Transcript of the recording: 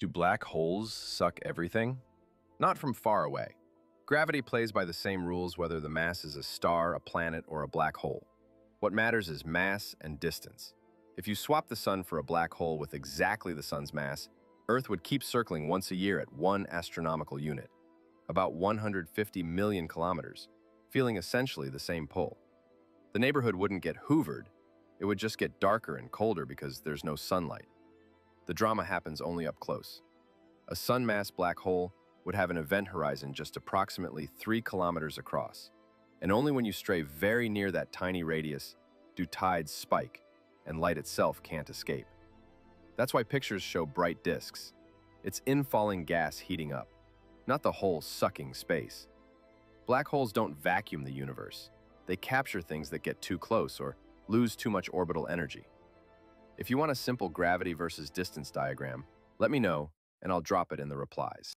Do black holes suck everything? Not from far away. Gravity plays by the same rules whether the mass is a star, a planet, or a black hole. What matters is mass and distance. If you swap the sun for a black hole with exactly the sun's mass, Earth would keep circling once a year at 1 astronomical unit, about 150 million kilometers, feeling essentially the same pull. The neighborhood wouldn't get hoovered, it would just get darker and colder because there's no sunlight. The drama happens only up close. A sun-mass black hole would have an event horizon just approximately 3 kilometers across, and only when you stray very near that tiny radius do tides spike and light itself can't escape. That's why pictures show bright disks. It's infalling gas heating up, not the hole sucking space. Black holes don't vacuum the universe. They capture things that get too close or lose too much orbital energy. If you want a simple gravity versus distance diagram, let me know and I'll drop it in the replies.